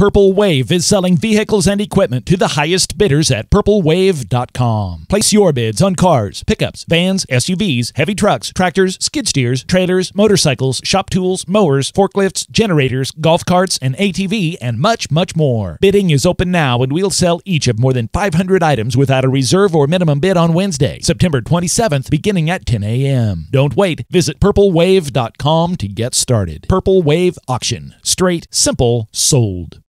Purple Wave is selling vehicles and equipment to the highest bidders at purplewave.com. Place your bids on cars, pickups, vans, SUVs, heavy trucks, tractors, skid steers, trailers, motorcycles, shop tools, mowers, forklifts, generators, golf carts, an ATV, and much, much more. Bidding is open now, and we'll sell each of more than 500 items without a reserve or minimum bid on Wednesday, September 27th, beginning at 10 a.m. Don't wait. Visit purplewave.com to get started. Purple Wave Auction. Straight, simple, sold.